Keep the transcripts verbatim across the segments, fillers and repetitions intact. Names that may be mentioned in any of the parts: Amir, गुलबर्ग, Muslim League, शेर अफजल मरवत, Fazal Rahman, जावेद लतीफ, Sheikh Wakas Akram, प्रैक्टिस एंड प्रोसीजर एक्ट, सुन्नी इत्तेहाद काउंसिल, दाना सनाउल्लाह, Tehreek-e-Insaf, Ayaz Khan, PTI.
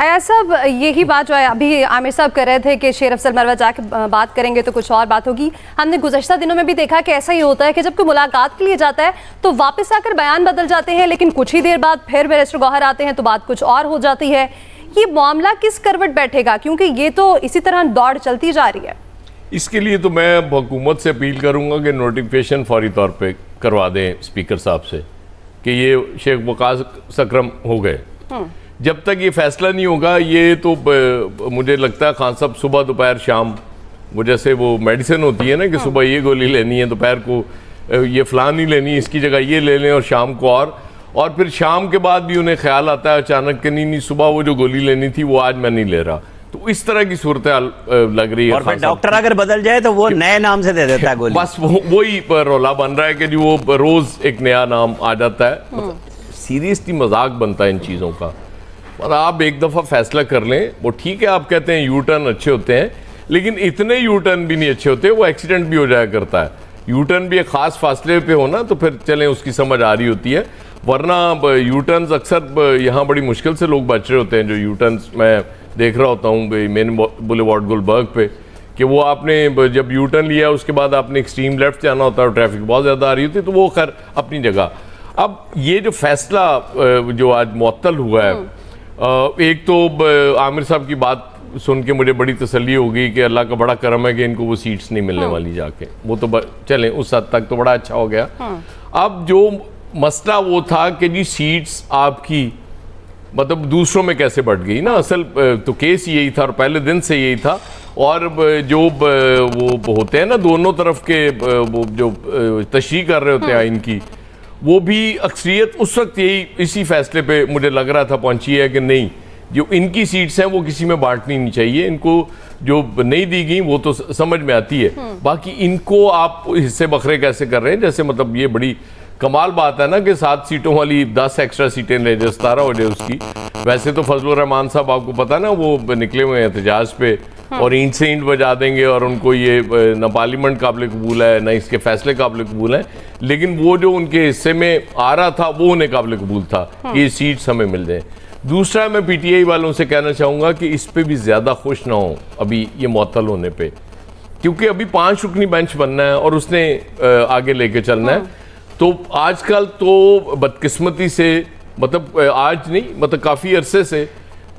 आया साहब, यही बात जो है अभी आमिर साहब कह रहे थे कि शेर अफजल मरवत जाके बात करेंगे तो कुछ और बात होगी। हमने गुज़श्ता दिनों में भी देखा कि ऐसा ही होता है कि जब कोई मुलाकात के लिए जाता है तो वापस आकर बयान बदल जाते हैं, लेकिन कुछ ही देर बाद फिर बैरिस्टर गौहर आते हैं तो बात कुछ और हो जाती है। ये मामला किस करवट बैठेगा, क्योंकि ये तो इसी तरह दौड़ चलती जा रही है। इसके लिए तो मैं हुकूमत से अपील करूँगा कि नोटिफिकेशन फौरी तौर पर करवा दें स्पीकर साहब से कि ये शेख वकास अकरम हो गए। जब तक ये फैसला नहीं होगा, ये तो ब, मुझे लगता है खान साहब सुबह दोपहर शाम, वो जैसे वो मेडिसिन होती है ना कि सुबह ये गोली लेनी है, दोपहर को ये फलानी लेनी है, इसकी जगह ये ले लें और शाम को और और फिर शाम के बाद भी उन्हें ख्याल आता है अचानक कि नहीं नहीं सुबह वो जो गोली लेनी थी वो आज मैं नहीं ले रहा। तो इस तरह की सूरत लग रही है। और फिर डॉक्टर अगर बदल जाए तो वो नए नाम से दे देता है गोली। बस वही रौला बन रहा है कि जी वो रोज़ एक नया नाम आ जाता है। सीरियसली मजाक बनता है इन चीज़ों का। और आप एक दफ़ा फैसला कर लें, वो ठीक है आप कहते हैं यू टर्न अच्छे होते हैं, लेकिन इतने यू टर्न भी नहीं अच्छे होते, वो एक्सीडेंट भी हो जाया करता है। यू टर्न भी एक ख़ास फासले पे होना तो फिर चलें उसकी समझ आ रही होती है, वरना यू टर्न अक्सर यहाँ बड़ी मुश्किल से लोग बच रहे होते हैं। जो यू टर्न मैं देख रहा होता हूँ मेन बुलेवार्ड गुलबर्ग पे, कि वो आपने जब यू टर्न लिया उसके बाद आपने एक्सट्रीम लेफ्ट जाना होता है और ट्रैफिक बहुत ज़्यादा आ रही होती है, तो वो खैर अपनी जगह। अब ये जो फैसला जो आज मुअत्तल हुआ है, एक तो आमिर साहब की बात सुन के मुझे बड़ी तसल्ली हो गई कि अल्लाह का बड़ा करम है कि इनको वो सीट्स नहीं मिलने वाली जाके, वो तो चलें उस हद तक तो बड़ा अच्छा हो गया। अब जो मसला वो था कि जी सीट्स आपकी मतलब दूसरों में कैसे बढ़ गई ना, असल तो केस यही था और पहले दिन से यही था। और जो वो होते हैं ना दोनों तरफ के वो जो तशरीह कर रहे होते हैं आइन की, वो भी अक्सरियत उस वक्त यही इसी फैसले पे मुझे लग रहा था पहुंची है कि नहीं जो इनकी सीट्स हैं वो किसी में बांटनी नहीं चाहिए, इनको जो नहीं दी गई वो तो समझ में आती है, बाकी इनको आप हिस्से बखरे कैसे कर रहे हैं। जैसे मतलब ये बड़ी कमाल बात है ना कि सात सीटों वाली दस एक्स्ट्रा सीटें ले जाए, सतारह हो जाए उसकी। वैसे तो फजल रहमान साहब आपको पता ना वो निकले हुए हैं एहतजाज पे और ईंट से ईंट बजा देंगे और उनको ये ना पार्लियामेंट काबिल कबूल है ना इसके फैसले काबिल कबूल है, लेकिन वो जो उनके हिस्से में आ रहा था वो उन्हें काबिल कबूल था कि ये सीट्स हमें मिल जाए। दूसरा मैं पीटीआई वालों से कहना चाहूँगा कि इस पर भी ज़्यादा खुश ना हो अभी ये मुअत्तल होने पर, क्योंकि अभी पाँच रुकनी बेंच बनना है और उसने आगे लेके चलना है। तो आजकल तो बदकिस्मती से मतलब आज नहीं मतलब काफ़ी अरसे से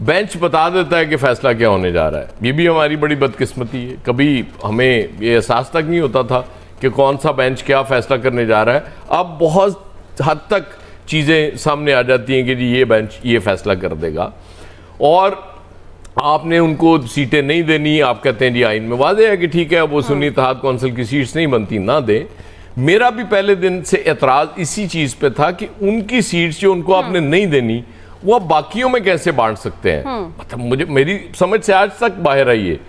बेंच बता देता है कि फ़ैसला क्या होने जा रहा है। ये भी हमारी बड़ी बदकिस्मती है, कभी हमें ये एहसास तक नहीं होता था कि कौन सा बेंच क्या फ़ैसला करने जा रहा है। अब बहुत हद तक चीज़ें सामने आ जाती हैं कि जी ये बेंच ये फ़ैसला कर देगा और आपने उनको सीटें नहीं देनी। आप कहते हैं जी आइन में वादे है कि ठीक है वो सुन्नी इत्तेहाद कौंसिल की सीट्स नहीं बनती ना दें। मेरा भी पहले दिन से एतराज़ इसी चीज़ पे था कि उनकी सीट्स जो उनको आपने नहीं देनी वो आप बाकियों में कैसे बांट सकते हैं, मतलब मुझे मेरी समझ से आज तक बाहर आई है।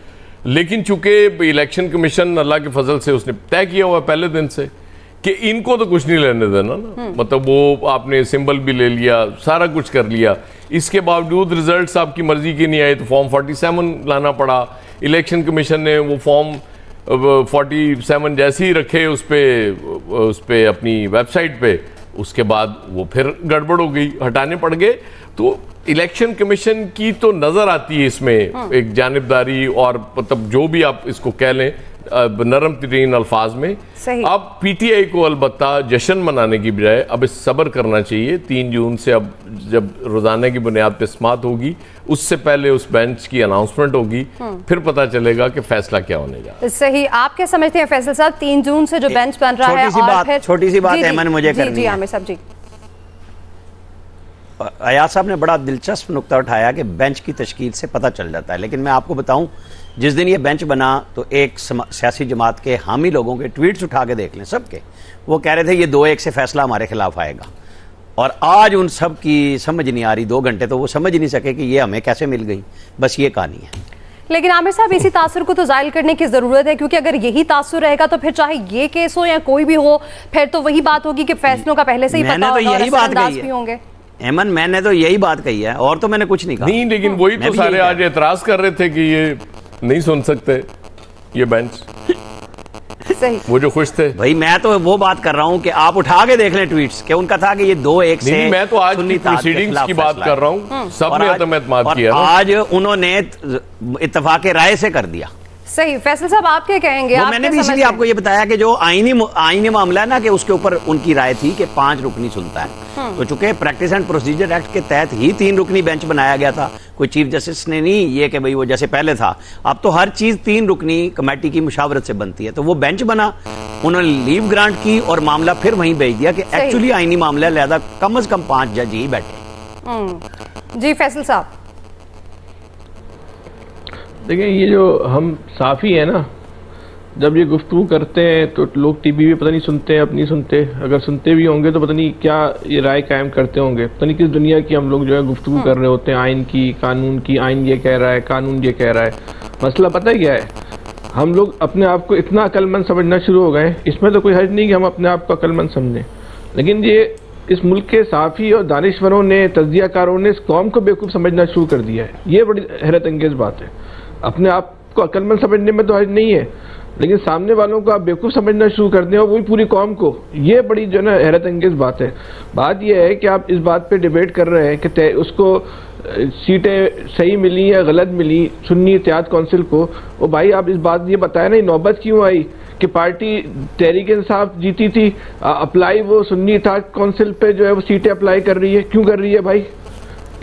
लेकिन चूंकि इलेक्शन कमीशन अल्लाह के फजल से उसने तय किया हुआ पहले दिन से कि इनको तो कुछ नहीं लेने देना ना, मतलब वो आपने सिंबल भी ले लिया सारा कुछ कर लिया, इसके बावजूद रिजल्ट आपकी मर्जी के नहीं आए तो फॉर्म फोर्टी सेवन लाना पड़ा। इलेक्शन कमीशन ने वो फॉर्म फोर्टी सेवन जैसे ही रखे उस पर उस पर अपनी वेबसाइट पे, उसके बाद वो फिर गड़बड़ हो गई, हटाने पड़ गए। तो इलेक्शन कमीशन की तो नज़र आती है इसमें एक जानबदारी और मतलब जो भी आप इसको कह लें नरम तरीन अल्फाज में। अब पीटीआई को अलबत्ता जश्न मनाने की बजाय अब इस सब्र करना चाहिए। तीन जून से अब जब रोज़ाना की बुनियाद पर समात होगी, उससे पहले उस बेंच की अनाउंसमेंट होगी, फिर पता चलेगा कि फैसला क्या होने जा रहा है। सही, आप क्या समझते हैं फैसल साहब, तीन जून से जो बेंच बन रहा है? और छोटी सी बात अमन मुझे करनी है। आमिर साहब जी, अयाज साहब ने बड़ा दिलचस्प नुक्ता उठाया कि बेंच की तश्कील से पता चल जाता है, लेकिन मैं आपको बताऊं जिस दिन ये बेंच बना तो एक सियासी जमात के हामी लोगों के ट्वीट्स उठा के देख लें सबके, वो कह रहे थे ये दो एक से फैसला हमारे खिलाफ आएगा। और आज उन सब की समझ नहीं आ रही, दो घंटे तो वो समझ नहीं सके कि ये हमें कैसे मिल गई, बस ये कहानी है। लेकिन आमिर साहब इसी तासुर को तो जायल करने की ज़रूरत है, क्योंकि अगर यही तासुर रहेगा तो फिर चाहे ये केस हो या कोई भी हो, फिर तो वही बात होगी कि फैसलों का पहले से ही पता होगा और असरअंदाज भी होंगे। एमन मैंने तो यही बात कही है और तो मैंने कुछ नहीं कहा। नहीं, लेकिन वही तो सारे आज एतराज कर रहे थे कि ये नहीं सुन सकते ये बेंच। सही। वो जो खुश थे भाई, मैं तो वो बात कर रहा हूँ कि आप उठा के देख लें ट्वीट्स के उनका था कि ये दो एक से। मैं तो आज की प्रोसीडिंग्स की बात कर रहा हूँ, सबने अदम-ए-एतमाद किया, आज उन्होंने इत्तफाक राय से कर दिया। सही। फैसल साहब आप क्या कहेंगे? आप मैंने भी इसलिए आपको ये बताया कि जो आईनी आईनी मामला है ना कि उसके ऊपर उनकी राय थी कि पांच रुकनी सुनता है, तो चूंकि प्रैक्टिस एंड प्रोसीजर एक्ट के तहत ही तीन रुकनी बेंच बनाया गया था, कोई चीफ जस्टिस ने नहीं ये कि भाई वो जैसे पहले था, अब तो हर चीज तीन रुकनी कमेटी की मुशावरत से बनती है, तो वो बेंच बना, उन्होंने लीव ग्रांट की और मामला फिर वहीं भेज दिया कि एक्चुअली आईनी मामला है, लिहाजा कम अज कम पांच जज ही बैठे। जी फैसल साहब। देखिए ये जो हम साफ़ी हैं ना, जब ये गुफ्तगू करते हैं तो लोग टीवी पे पता नहीं सुनते हैं, अब नहीं सुनते, अगर सुनते भी होंगे तो पता नहीं क्या ये राय कायम करते होंगे, पता नहीं किस दुनिया की हम लोग जो है गुफ्तगू कर रहे होते हैं, आइन की, कानून की, आइन ये कह रहा है, कानून ये कह रहा है। मसला पता है क्या है, हम लोग अपने आप को इतना अक्लमंद समझना शुरू हो गए, इसमें तो कोई हर्ज नहीं कि हम अपने आप को अक्लमंद समझें, लेकिन ये इस मुल्क के साफ़ी और दानिश्वरों ने, तजज़ियाकारों ने इस कौम को बेवकूफ़ समझना शुरू कर दिया है। ये बड़ी हैरत अंगेज़ बात है, अपने आप को अक्लमंद समझने में तो हर्ज नहीं है, लेकिन सामने वालों को आप बेवकूफ़ समझना शुरू कर दें और वही पूरी कौम को, ये बड़ी जो है ना हैरत अंगेज़ बात है। बात यह है कि आप इस बात पे डिबेट कर रहे हैं कि उसको सीटें सही मिली या गलत मिली सुन्नी इत्तेहाद काउंसिल को, और भाई आप इस बात ये बताएं ना नौबत क्यों आई कि पार्टी तहरीक इंसाफ जीती थी, अप्लाई वो सुन्नी इत्तेहाद काउंसिल पर जो है वो सीटें अप्लाई कर रही है, क्यों कर रही है भाई,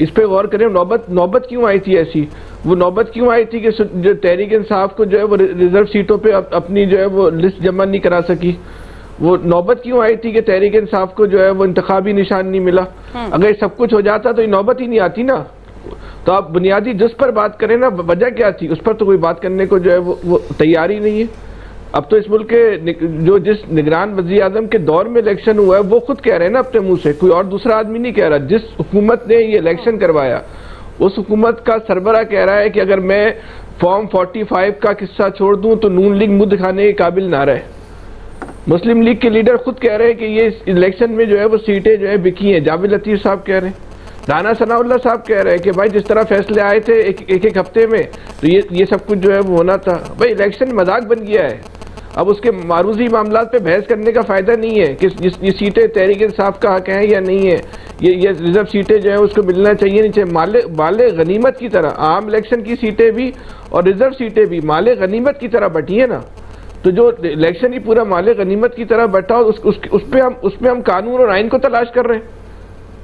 इस पर गौर करें। नौबत नौबत क्यों आई थी ऐसी, वो नौबत क्यों आई थी कि जो तहरीक इंसाफ को जो है वो रिजर्व सीटों पे अपनी जो है वो लिस्ट जमा नहीं करा सकी, वो नौबत क्यों आई थी कि तहरीक इंसाफ को जो है वो इंतखाबी निशान नहीं मिला। अगर सब कुछ हो जाता तो ये नौबत ही नहीं आती ना, तो आप बुनियादी जिस पर बात करें ना वजह क्या थी, उस पर तो कोई बात करने को जो है वो, वो तैयार ही नहीं है। अब तो इस मुल्क के जो जिस निगरान वज़ीर आज़म के दौर में इलेक्शन हुआ है वो खुद कह रहे हैं ना अपने मुंह से, कोई और दूसरा आदमी नहीं कह रहा, जिस हुकूमत ने ये इलेक्शन करवाया उस हुकूमत का सरबरा कह रहा है कि अगर मैं फॉर्म पैंतालीस का किस्सा छोड़ दूं तो नून लीग मुंह दिखाने के काबिल ना रहे। मुस्लिम लीग के लीडर खुद कह रहे हैं कि ये इलेक्शन में जो है वो सीटें जो है बिकी हैं, जावेद लतीफ साहब कह रहे हैं, दाना सनाउल्लाह साहब कह रहे हैं कि भाई जिस तरह फैसले आए थे एक एक, एक हफ्ते में तो ये ये सब कुछ जो है वो होना था। भाई इलेक्शन मजाक बन गया है, अब उसके मारूजी मामला पे बहस करने का फ़ायदा नहीं है कि ये सीटें तहरीक इंसाफ का हक है या नहीं है, ये ये रिजर्व सीटें जो है उसको मिलना चाहिए नहीं चाहिए, माले माले गनीमत की तरह आम इलेक्शन की सीटें भी और रिजर्व सीटें भी माले गनीमत की तरह बटी है ना, तो जो इलेक्शन ही पूरा माले गनीमत की तरह बटा उस, उस, उस पर हम उस पर हम कानून और आइन को तलाश कर रहे हैं,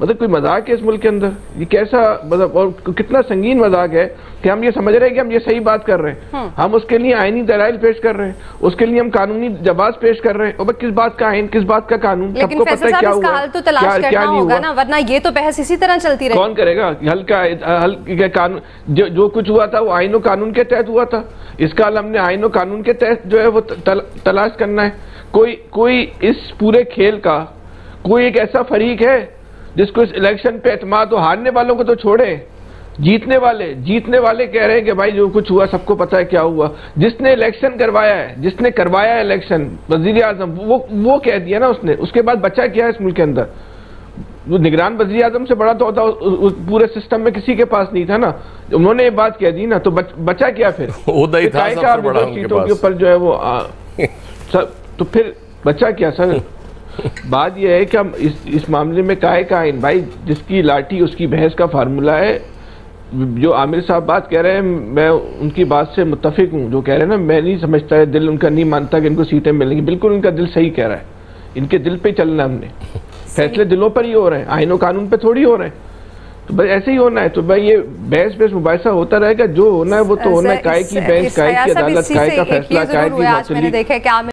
मतलब कोई मजाक है इस मुल्क के अंदर, ये कैसा मतलब और कितना संगीन मजाक है कि हम ये समझ रहे हैं कि हम ये सही बात कर रहे हैं, हम उसके लिए आईनी दलाइल पेश कर रहे हैं, उसके लिए हम कानूनी जवाब पेश कर रहे हैं, और किस बात का आईन, किस बात का कानून, सबको पता है क्या हुआ, तो तलाश क्या, करना क्या नहीं होगा ना, वरना ये तो बहस इसी तरह चलती रहेगी। कौन करेगा, हल्का हल्के कानून जो जो कुछ हुआ था वो आईन और कानून के तहत हुआ था, इसका हल हमने आईन और कानून के तहत जो है वो तलाश करना है। कोई कोई इस पूरे खेल का कोई एक ऐसा फरीक है जिसको इस इलेक्शन पे एतमाद हो, हारने वालों को तो छोड़े, जीतने वाले जीतने वाले कह रहे हैं कि भाई जो कुछ हुआ सबको पता है क्या हुआ, जिसने इलेक्शन करवाया है, जिसने करवाया है इलेक्शन वजीर आजम, वो वो कह दिया ना उसने, उसके बाद बचा क्या है इस मुल्क के अंदर, वो निगरान वजीर आजम से बड़ा तो पूरे सिस्टम में किसी के पास नहीं था ना, उन्होंने ये बात कह दी ना, तो बच, बचा क्या फिर सीटों के ऊपर जो है वो सब, तो फिर बचा क्या सर। बात यह है कि हम इस इस मामले में काहे का आइन, भाई जिसकी लाठी उसकी भैंस का फार्मूला है, जो आमिर साहब बात कह रहे हैं मैं उनकी बात से मुत्तफिक हूँ, जो कह रहे हैं ना मैं नहीं समझता है, दिल उनका नहीं मानता कि इनको सीटें मिलेंगी, बिल्कुल उनका दिल सही कह रहा है, इनके दिल पे चलना, हमने फैसले दिलों पर ही हो रहे हैं, आइन और कानून पर थोड़ी हो रहे हैं, तो बस ऐसे ही होना है, तो भाई ये बहस बहस मुबाहिसा होता रहेगा, जो होना है वो तो होना है, काहे की बहस, काहे की अदालत, काहे का फैसला, काहे की।